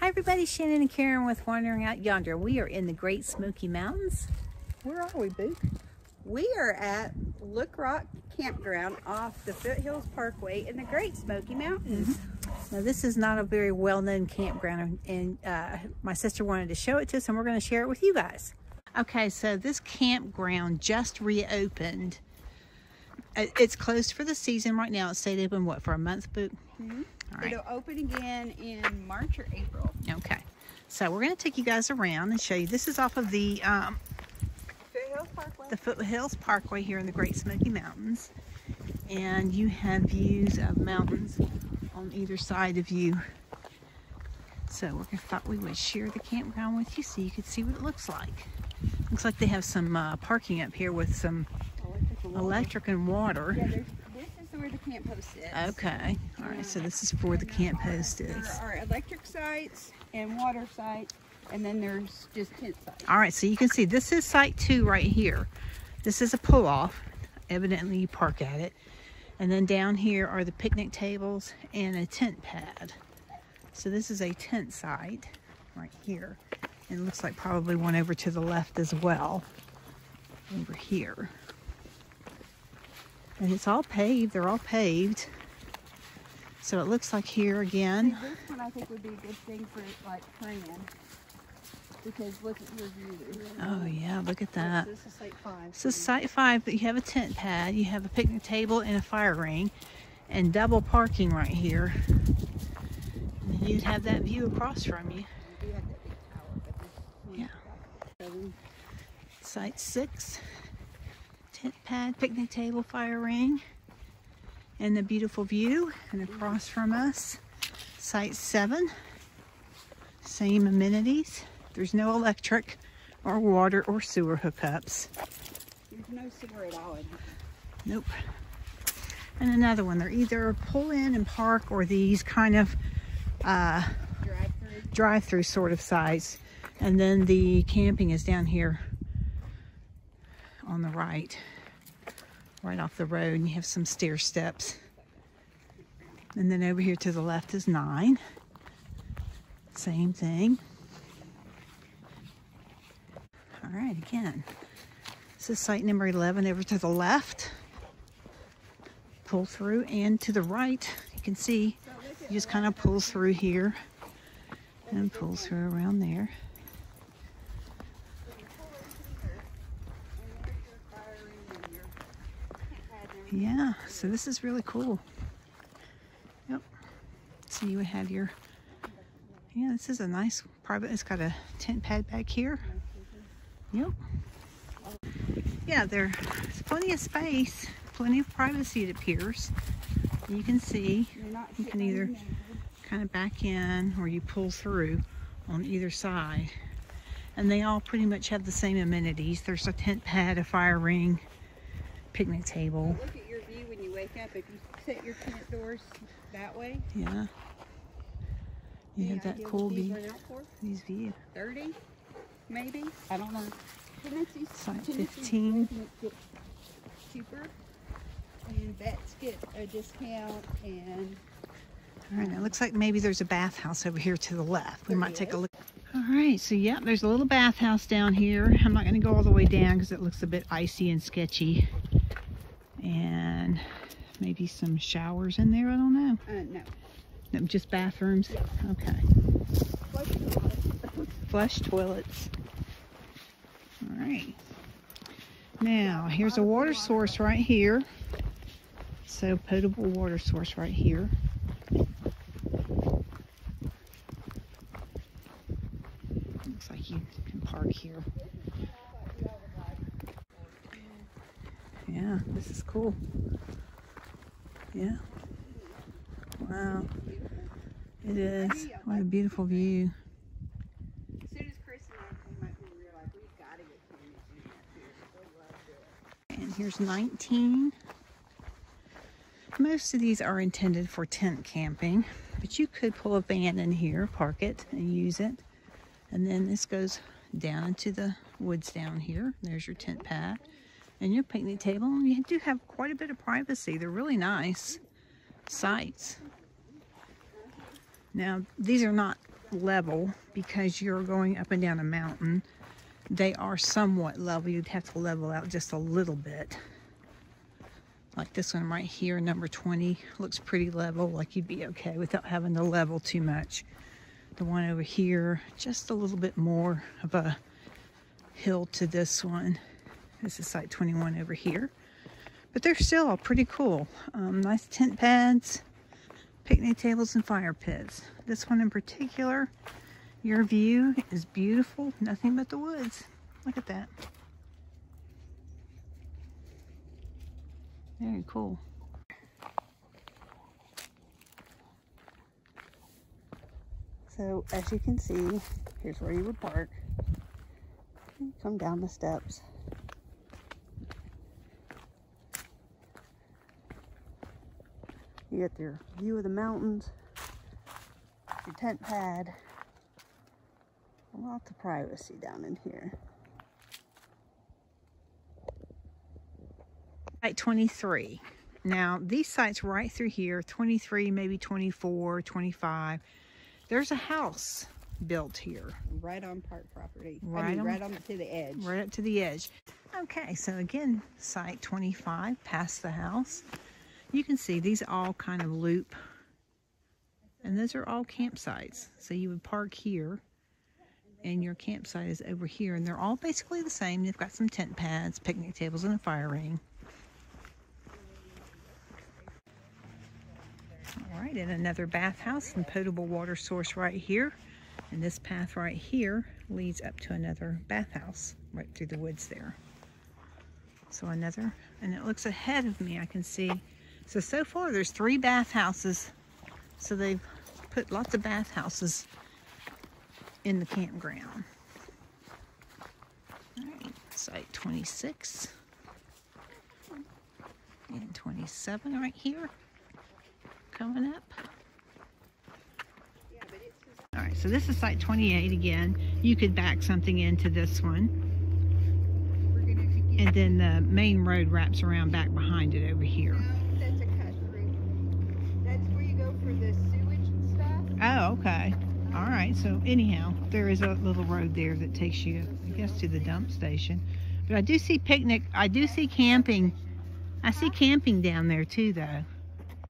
Hi everybody, Shannon and Karen with Wandering Out Yonder. We are in the Great Smoky Mountains. Where are we, Boo? We are at Look Rock Campground off the Foothills Parkway in the Great Smoky Mountains. Now this is not a very well-known campground, and my sister wanted to show it to us, and we're going to share it with you guys. Okay, so this campground just reopened. It's closed for the season right now. It stayed open, what, for a month, Boo? All right. It'll open again in March or April. Okay. So we're going to take you guys around and show you. This is off of the Foothills Parkway. The Foothills Parkway here in the Great Smoky Mountains. And you have views of mountains on either side of you. So we thought we would share the campground with you so you could see what it looks like. Looks like they have some parking up here with some electric and water. Yeah, where the camp post is. Okay. All right. So this is where the camp post is. There are electric sites and water sites, and then there's just tent sites. All right. So you can see this is site 2 right here. This is a pull-off. Evidently, you park at it. And then down here are the picnic tables and a tent pad. So this is a tent site right here. And it looks like probably one over to the left as well. Over here. And it's all paved. They're all paved. So it looks like here again. See, this one I think would be a good thing for like praying, because look at your view. Oh yeah, look at that. This is site 5. This is site 5, but you have a tent pad, you have a picnic table and a fire ring, and double parking right here. And you'd have that view across from you. Yeah. Site 6. Tent pad, picnic table, fire ring, and the beautiful view. And across from us, site 7, same amenities. There's no electric or water or sewer hookups. There's no sewer at all in here. Nope. And another one, they're either pull in and park or these kind of drive-through sort of sites. And then the camping is down here on the right off the road, and you have some stair steps. And then over here to the left is 9. Same thing. All right, again, this is site number 11 over to the left. Pull through, and to the right, you can see, you just kind of pull through here and pull through around there. Yeah, so this is really cool. Yep. So you would have your, yeah, this is a nice private, it's got a tent pad back here. Yep. Yeah, there's plenty of space, plenty of privacy it appears. You can see, you can either kind of back in or you pull through on either side. And they all pretty much have the same amenities. There's a tent pad, a fire ring, picnic table. Look at your view when you wake up. If you set your tent doors that way. Yeah. You have that cool view. These view. 30, maybe. I don't know. Site 15. Cheaper. And vets get a discount. And all right. It looks like maybe there's a bathhouse over here to the left. We might take a look. All right. So yeah, there's a little bathhouse down here. I'm not going to go all the way down because it looks a bit icy and sketchy. And maybe some showers in there, I don't know. No, just bathrooms? Yes. Okay. Flush toilets. Flush toilets. All right. Now, here's a water source right here. So, potable water source right here. Looks like you can park here. Yeah, this is cool. Yeah. Wow. It is. What a beautiful view. As soon as Chris and I came up, we were like, we've got to get here. And here's 19. Most of these are intended for tent camping, but you could pull a van in here, park it, and use it. And then this goes down into the woods down here. There's your tent pad and your picnic table, and you do have quite a bit of privacy. They're really nice sites. Now, these are not level because you're going up and down a mountain. They are somewhat level. You'd have to level out just a little bit. Like this one right here, number 20, looks pretty level, like you'd be okay without having to level too much. The one over here, just a little bit more of a hill to this one. This is site 21 over here. But they're still all pretty cool. Nice tent pads, picnic tables, and fire pits. This one in particular, your view is beautiful. Nothing but the woods. Look at that. Very cool. So as you can see, here's where you would park. You come down the steps. You get your view of the mountains, your tent pad, lots of privacy down in here. Site 23. Now these sites right through here, 23, maybe 24, 25, there's a house built here. Right on park property. Right up to the edge. Right up to the edge. Okay, so again, site 25, past the house. You can see these all kind of loop, and those are all campsites. So you would park here, and your campsite is over here, and they're all basically the same. They've got some tent pads, picnic tables, and a fire ring. All right, and another bathhouse and potable water source right here. And this path right here leads up to another bathhouse right through the woods there. So another, and it looks ahead of me, I can see. So far there's 3 bathhouses. So they've put lots of bathhouses in the campground. All right, site 26 and 27 right here. Coming up. All right, so this is site 28 again. You could back something into this one. And then the main road wraps around back behind it over here. No, that's a cut through. That's where you go for the sewage and stuff. Oh, okay. All right, so anyhow, there is a little road there that takes you, I guess, to the dump station. But I do see picnic, I do see camping. I see camping down there too, though.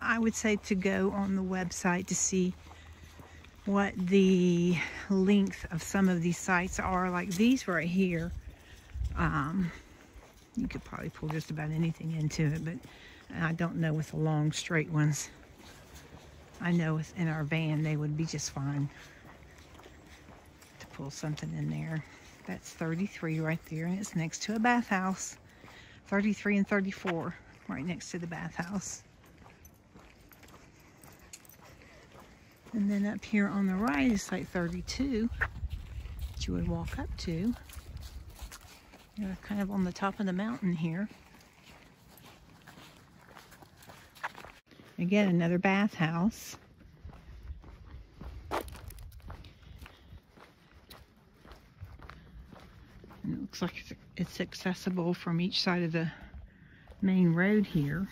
I would say to go on the website to see what the length of some of these sites are, like these right here. You could probably pull just about anything into it, but I don't know with the long straight ones. I know in our van they would be just fine to pull something in there. That's 33 right there, and it's next to a bathhouse. 33 and 34 right next to the bathhouse. And then up here on the right is like 32 that you would walk up to. You're kind of on the top of the mountain here. Again, another bathhouse. And it looks like it's accessible from each side of the main road here.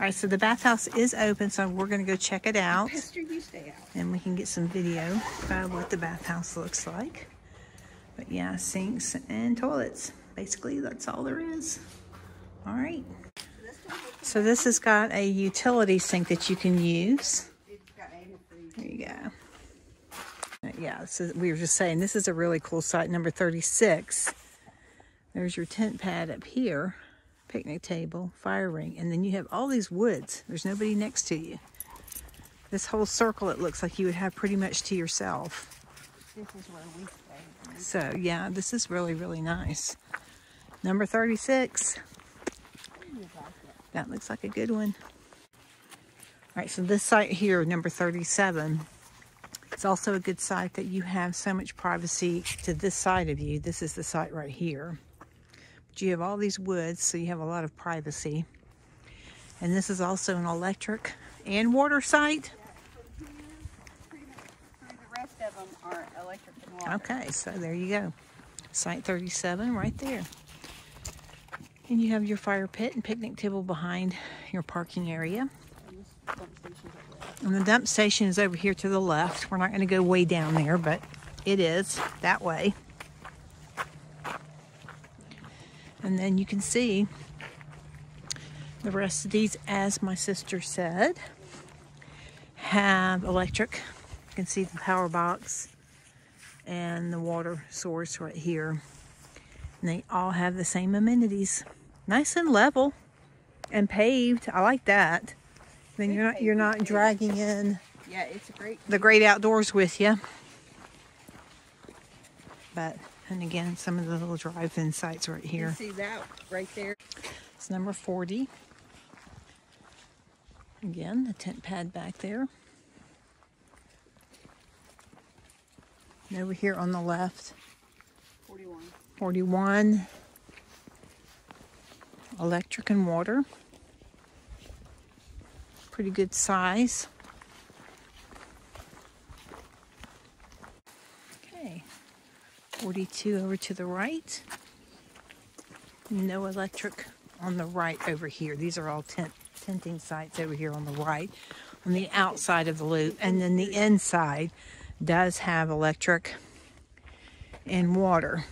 All right, so the bathhouse is open, so we're going to go check it out. Pester, you stay out. And we can get some video about what the bathhouse looks like. But yeah, sinks and toilets. Basically, that's all there is. All right. So this has got a utility sink that you can use. There you go. Yeah, so we were just saying this is a really cool site, number 36. There's your tent pad up here. Picnic table, fire ring, and then you have all these woods. There's nobody next to you. This whole circle, it looks like you would have pretty much to yourself. This is where we stay. So yeah, this is really, really nice. Number 36. That looks like a good one. All right, so this site here, number 37, it's also a good site that you have so much privacy to this side of you. This is the site right here. You have all these woods, so you have a lot of privacy. And this is also an electric and water site. Yeah, the rest of them are electric and water. Okay, so there you go. Site 37 right there. And you have your fire pit and picnic table behind your parking area. And this dump station's up there. And the dump station is over here to the left. We're not going to go way down there, but it is that way. And then you can see the rest of these, as my sister said, have electric. You can see the power box and the water source right here. And they all have the same amenities. Nice and level and paved. I like that. Then you're not dragging in the great outdoors with you. But, and again, some of the little drive-in sites right here. You see that right there? It's number 40. Again, the tent pad back there. And over here on the left, 41. Electric and water. Pretty good size. Okay, 42 over to the right. No electric on the right over here. These are all tenting sites over here on the right, on the outside of the loop. And then the inside does have electric and water.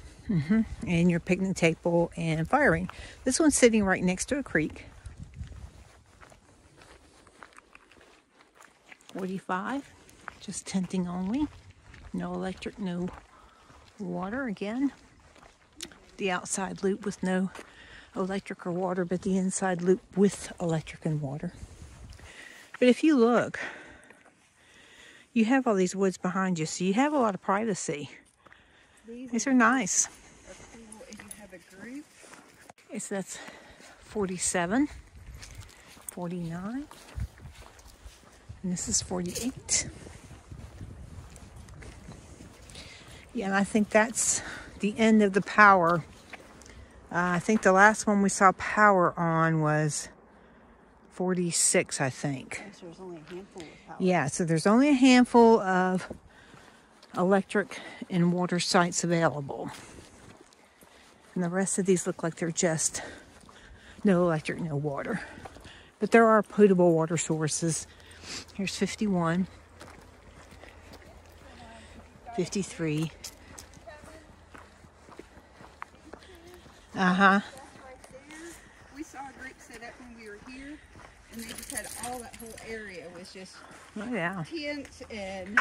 And your picnic table and firing. This one's sitting right next to a creek. 45, just tenting only. No electric, no water again. The outside loop with no electric or water, but the inside loop with electric and water. But if you look, you have all these woods behind you, so you have a lot of privacy. These are nice. You have a group. Okay, so that's 47, 49, and this is 48. Yeah, and I think that's the end of the power. I think the last one we saw power on was 46, I think. So there's only a handful of power. Yeah, so there's only a handful of electric and water sites available, and the rest of these look like they're just no electric, no water, but there are potable water sources. Here's 51, 53, we saw a group set up when we were here, and they just had all that whole area was just tents and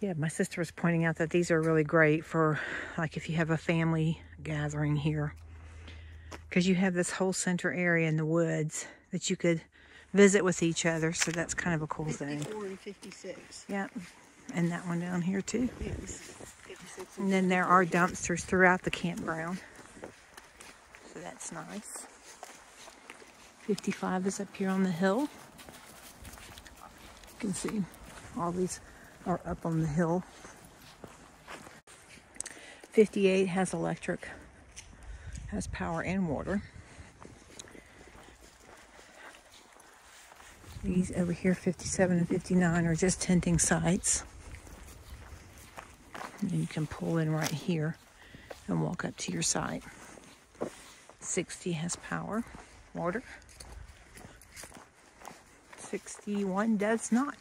Yeah, my sister was pointing out that these are really great for, like, if you have a family gathering here, because you have this whole center area in the woods that you could visit with each other. So that's kind of a cool thing. 54 and 56. Yeah, and that one down here too. Yes. And then there are dumpsters throughout the campground, so that's nice. 55 is up here on the hill. You can see all these are up on the hill. 58 has electric, has power and water. These over here, 57 and 59, are just tenting sites. And you can pull in right here and walk up to your site. 60 has power, water. 61 does not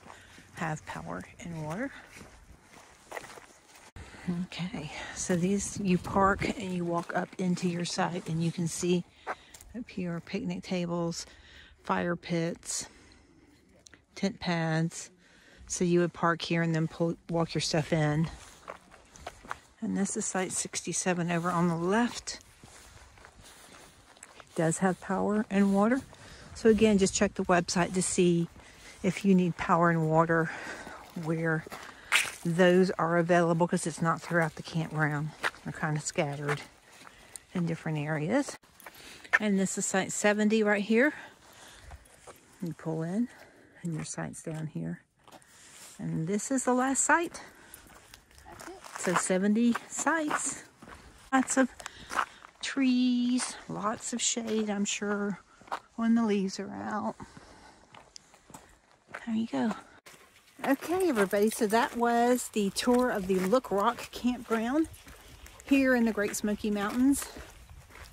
have power and water. Okay, so these, you park and you walk up into your site, and you can see up here picnic tables, fire pits, tent pads. So you would park here and then walk your stuff in. And this is site 67 over on the left. Does have power and water. So again, just check the website to see if you need power and water, where those are available, because it's not throughout the campground. They're kind of scattered in different areas. And this is site 70 right here. You pull in and your site's down here. And this is the last site. That's it. So 70 sites. Lots of trees, lots of shade, I'm sure, when the leaves are out. There you go. Okay, everybody, so that was the tour of the Look Rock Campground here in the Great Smoky Mountains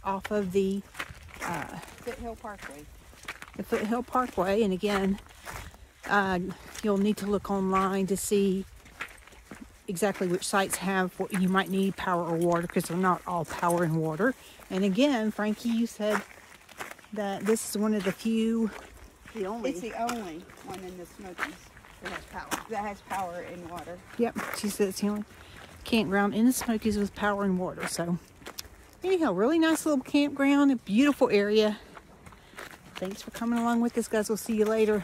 off of the Foothills Parkway. the Foothill Parkway. And again, you'll need to look online to see exactly which sites have what you might need, power or water, because they're not all power and water. And again, Frankie, you said that this is one of the few, the only. It's the only one in the Smokies that has power. That has power and water. Yep, she said it's the only campground in the Smokies with power and water. So anyhow, really nice little campground, a beautiful area. Thanks for coming along with us, guys. We'll see you later.